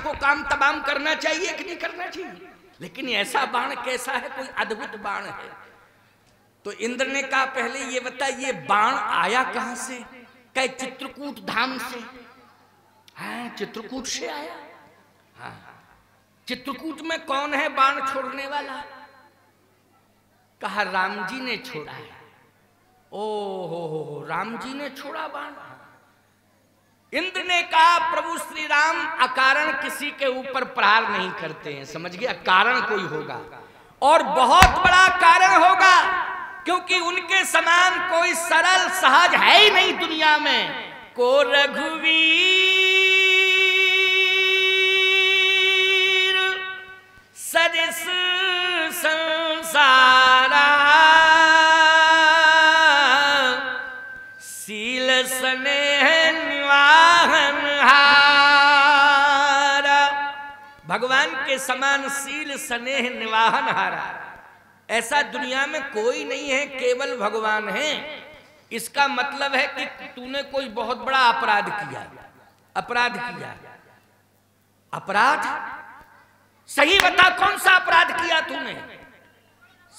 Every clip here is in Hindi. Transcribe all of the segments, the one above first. इसको काम तमाम करना चाहिए कि नहीं करना चाहिए, लेकिन ऐसा बाण कैसा है, कोई अद्भुत बाण है। तो इंद्र ने कहा पहले ये बता ये बाण आया कहां से, कहे चित्रकूट धाम से। हाँ चित्रकूट से आया। हाँ चित्रकूट में कौन है बाण छोड़ने वाला, कहा राम जी ने छोड़ा है। ओ हो राम जी ने छोड़ा बाण। इंद्र ने कहा प्रभु श्री राम अकारण किसी के ऊपर प्रहार नहीं करते हैं, समझ गया, कारण कोई होगा और बहुत बड़ा कारण होगा, क्योंकि उनके समान कोई सरल सहज है ही नहीं दुनिया में। को रघुवीर सरिस संसारा सील सने भगवान के समान सील स्नेह निवाहन हारा, ऐसा दुनिया में कोई नहीं है, केवल भगवान है। इसका मतलब है कि तूने कोई बहुत बड़ा अपराध किया, अपराध किया, अपराध सही बता कौन सा अपराध किया तूने।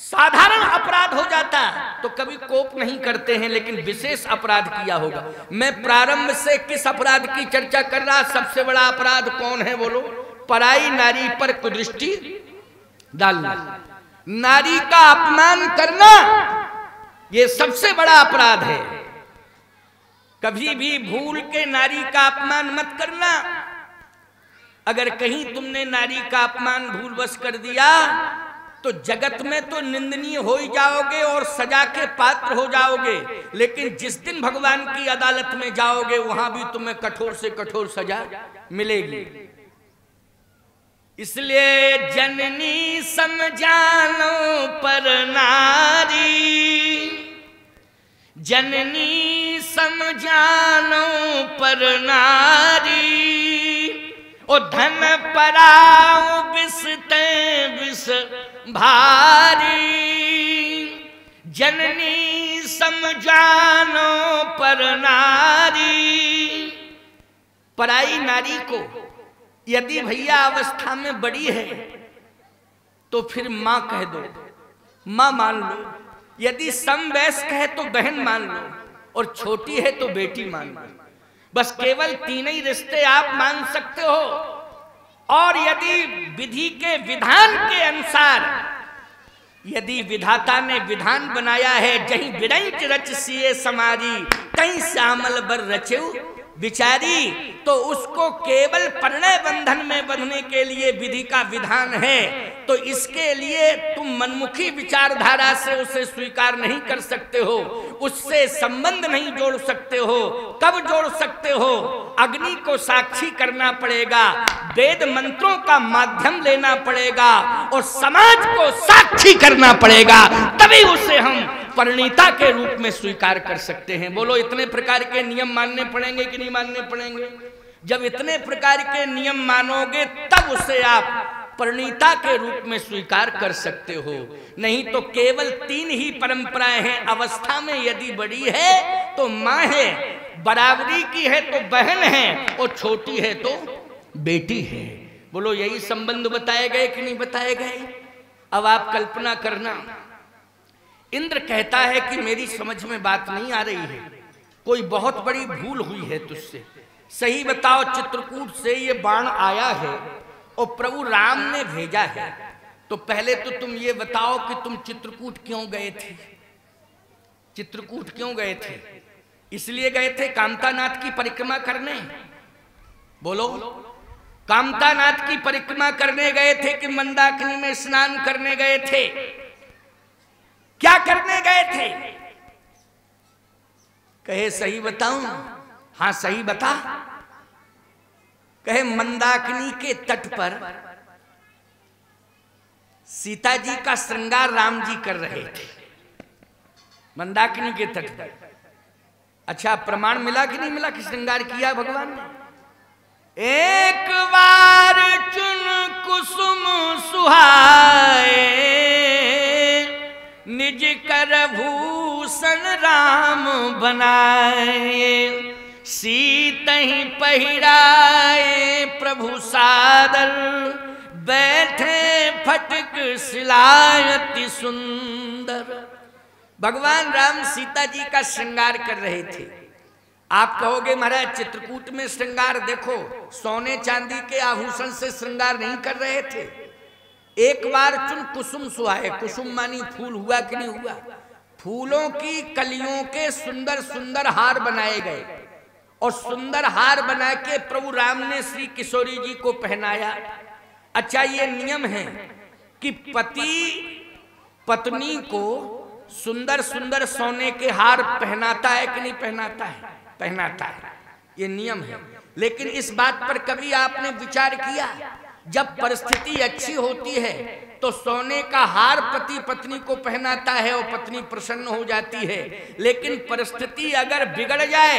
साधारण अपराध हो जाता तो कभी कोप नहीं करते हैं, लेकिन विशेष अपराध किया होगा। मैं प्रारंभ से किस अपराध की चर्चा कर रहा, सबसे बड़ा अपराध कौन है बोलो, पराई नारी पर कुदृष्टि डालना, नारी का अपमान करना, यह सबसे बड़ा अपराध है। कभी भी भूल के नारी का अपमान मत करना, अगर कहीं तुमने नारी का अपमान भूलवश कर दिया तो जगत में तो निंदनीय हो ही जाओगे और सजा के पात्र हो जाओगे, लेकिन जिस दिन भगवान की अदालत में जाओगे वहां भी तुम्हें कठोर से कठोर सजा मिलेगी। इसलिए जननी समझानो पर नारी, जननी समझानो पर नारी, ओ धन पराओ बिसते बिस भारी, जननी समझानो पर नारी। पराई नारी को यदि भैया अवस्था में बड़ी है तो फिर माँ कह दो, माँ मान लो, यदि समवयस्क है तो बहन मान लो, और छोटी है तो बेटी मान लो। बस केवल तीन ही रिश्ते आप मान सकते हो, और यदि विधि के विधान के अनुसार, यदि विधाता ने विधान बनाया है, जहीं विरंच रच सिए समारी कहीं श्यामल बर रचेऊ विचारी, तो उसको केवल परिणय बंधन में बंधने के लिए विधि का विधान है। तो इसके लिए तुम मनमुखी विचारधारा से उसे स्वीकार नहीं कर सकते हो, उससे संबंध नहीं जोड़ सकते हो। कब जोड़ सकते हो, अग्नि को साक्षी करना पड़ेगा, वेद मंत्रों का माध्यम लेना पड़ेगा और समाज को साक्षी करना पड़ेगा, तभी उसे हम परिणीता के रूप में स्वीकार कर सकते हैं। बोलो इतने प्रकार के नियम मानने पड़ेंगे कि नहीं मानने पड़ेंगे। जब इतने प्रकार के नियम मानोगे तब उसे आप परिणीता के रूप में स्वीकार कर सकते हो, नहीं तो केवल तीन ही परंपराएं हैं। अवस्था में यदि बड़ी है तो माँ है, बराबरी की है तो बहन है, और छोटी है तो बेटी है। बोलो यही संबंध बताए गए कि नहीं बताए गए। अब आप कल्पना करना, इंद्र कहता है कि मेरी समझ में बात नहीं आ रही है, कोई बहुत बड़ी भूल हुई है तुझसे, सही बताओ चित्रकूट से ये बाण आया है और प्रभु राम ने भेजा है, तो पहले तो तुम ये बताओ कि तुम चित्रकूट क्यों गए थे। चित्रकूट क्यों गए थे, इसलिए गए थे कामतानाथ की परिक्रमा करने। बोलो कामतानाथ की परिक्रमा करने गए थे कि मंदाकिनी में स्नान करने गए थे, क्या करने गए थे। कहे सही बताऊं, हाँ सही बता। कहे मंदाकिनी के तट पर सीता जी का श्रृंगार राम जी कर रहे थे, मंदाकिनी के तट पर। अच्छा प्रमाण मिला कि नहीं मिला कि श्रृंगार किया भगवान ने। एक बार चुन कुसुम सुहाए निज कर भूषण राम बनाए, सीतहि पहिराए। प्रभु सादर बैठे फटक सिलायति सुंदर। भगवान राम सीता जी का श्रृंगार कर रहे थे। आप कहोगे महाराज चित्रकूट में श्रृंगार देखो, सोने चांदी के आभूषण से श्रृंगार नहीं कर रहे थे। एक बार चुन कुसुम सुहाए, कुसुम मानी फूल, हुआ कि नहीं हुआ, फूलों की कलियों के सुंदर सुंदर हार बनाए गए और सुंदर हार बना के प्रभु राम ने श्री किशोरी जी को पहनाया। अच्छा ये नियम है कि पति पत्नी को सुंदर सुंदर सोने के हार पहनाता है कि नहीं पहनाता है? पहनाता है, ये नियम है। लेकिन इस बात पर कभी आपने विचार किया, जब परिस्थिति अच्छी होती है तो सोने का हार पति पत्नी को पहनाता है और पत्नी प्रसन्न हो जाती है, लेकिन परिस्थिति अगर बिगड़ जाए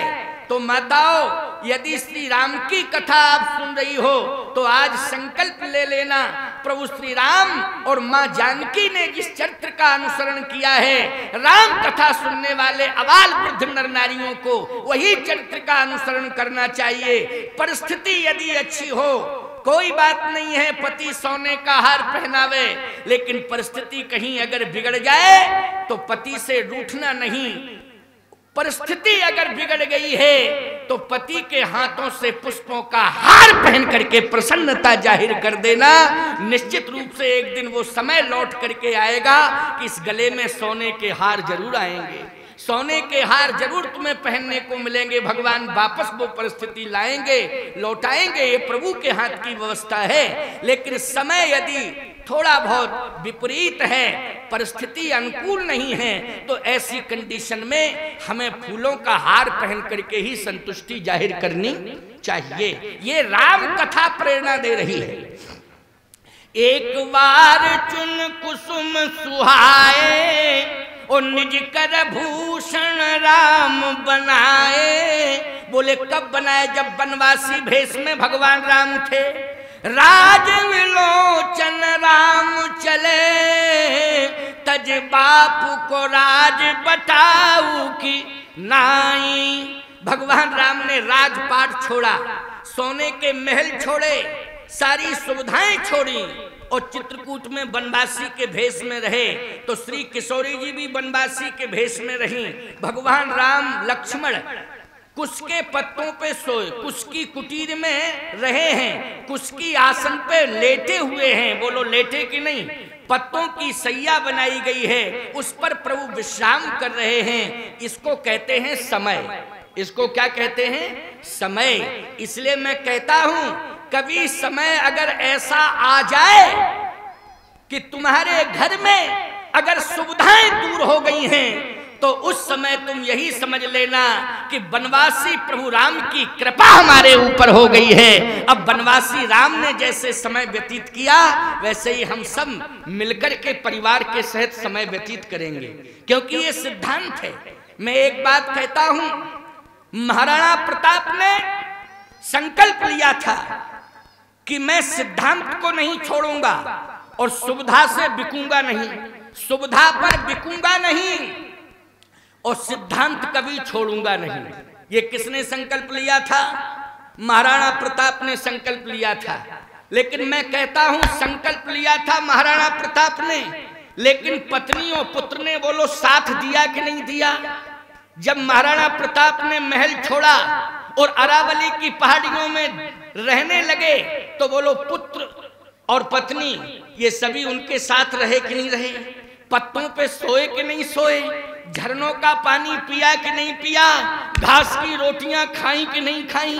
तो माताओं यदि श्री राम की कथा आप सुन रही हो तो आज संकल्प ले लेना, प्रभु श्री राम और माँ जानकी ने जिस चरित्र का अनुसरण किया है, राम कथा सुनने वाले अबाल वृद्ध नर नारियों को वही चरित्र का अनुसरण करना चाहिए। परिस्थिति यदि अच्छी हो कोई बात नहीं है, पति सोने का हार पहनावे, लेकिन परिस्थिति कहीं अगर बिगड़ जाए तो पति से रूठना नहीं। परिस्थिति अगर बिगड़ गई है तो पति के हाथों से पुष्पों का हार पहन करके प्रसन्नता जाहिर कर देना। निश्चित रूप से एक दिन वो समय लौट करके आएगा कि इस गले में सोने के हार जरूर आएंगे, सोने के हार जरूर तुम्हें पहनने को मिलेंगे। भगवान वापस वो परिस्थिति लाएंगे, लौटाएंगे, ये प्रभु के हाथ की व्यवस्था है। लेकिन समय यदि थोड़ा बहुत विपरीत है, परिस्थिति अनुकूल नहीं है, तो ऐसी कंडीशन में हमें फूलों का हार पहन करके ही संतुष्टि जाहिर करनी चाहिए। ये राम कथा प्रेरणा दे रही है। एक बार चुन कुसुम सुहाए और निज कर भूषण राम बनाए। बोले कब बनाए? जब बनवासी भेष में भगवान राम थे। राज विलोचन राम चले तज बापू को राज बताऊ की नाई। भगवान राम ने राजपाट छोड़ा, सोने के महल छोड़े, सारी सुविधाएं छोड़ी और चित्रकूट में वनवासी के भेष में रहे। तो श्री किशोरी जी भी वनवासी के भेष में रहीं। भगवान राम लक्ष्मण कुश के पत्तों पे सोए, कुश की कुटीर में रहे हैं, कुश की आसन पे लेटे हुए हैं। बोलो लेटे कि नहीं? पत्तों की सैया बनाई गई है, उस पर प्रभु विश्राम कर रहे हैं। इसको कहते हैं समय। इसको क्या कहते हैं? समय। इसलिए मैं कहता हूं कभी समय अगर ऐसा आ जाए कि तुम्हारे घर में अगर सुविधाएं दूर हो गई हैं तो उस समय तुम यही समझ लेना कि बनवासी प्रभु राम की कृपा हमारे ऊपर हो गई है। अब बनवासी राम ने जैसे समय व्यतीत किया वैसे ही हम सब मिलकर के परिवार के सहित समय व्यतीत करेंगे, क्योंकि ये सिद्धांत है। मैं एक बात कहता हूं, महाराणा प्रताप ने संकल्प लिया था कि मैं सिद्धांत को नहीं छोड़ूंगा और सुविधा से बिकूंगा नहीं, सुविधा पर बिकूंगा नहीं और सिद्धांत कभी छोड़ूंगा नहीं। ये किसने संकल्प लिया था? महाराणा प्रताप ने संकल्प लिया था। लेकिन मैं कहता हूं संकल्प लिया था महाराणा प्रताप ने, लेकिन पत्नी और पुत्र ने बोलो साथ दिया कि नहीं दिया? जब महाराणा प्रताप ने महल छोड़ा और अरावली की पहाड़ियों में रहने लगे तो बोलो पुत्र और पत्नी ये सभी उनके साथ रहे कि नहीं रहे? पत्तों पे सोए कि नहीं सोए? झरनों का पानी पिया कि नहीं पिया? घास की रोटियां खाई कि नहीं खाई?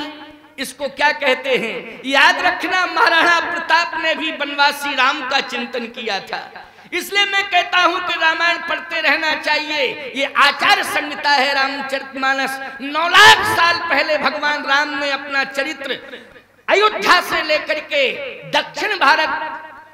इसको क्या कहते हैं? याद रखना महाराणा प्रताप ने भी बनवासी राम का चिंतन किया था। इसलिए मैं कहता हूं कि रामायण पढ़ते रहना चाहिए। ये आचार संहिता है रामचरितमानस। 9 लाख साल पहले भगवान राम ने अपना चरित्र अयोध्या से लेकर के दक्षिण भारत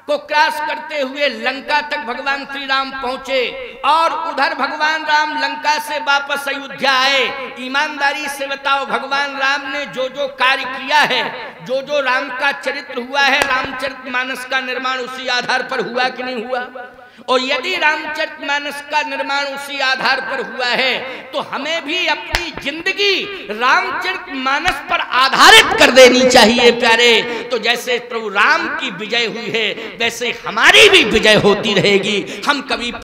को क्रॉस करते हुए लंका तक भगवान श्री राम पहुंचे और उधर भगवान राम लंका से वापस अयोध्या आए। ईमानदारी से बताओ भगवान राम ने जो जो कार्य किया है, जो जो राम का चरित्र हुआ है, रामचरितमानस का निर्माण उसी आधार पर हुआ कि नहीं हुआ? और यदि रामचरितमानस का निर्माण उसी आधार पर हुआ है तो हमें भी अपनी जिंदगी रामचरितमानस पर आधारित कर देनी चाहिए प्यारे। तो जैसे प्रभु राम की विजय हुई है वैसे हमारी भी विजय होती रहेगी। हम कभी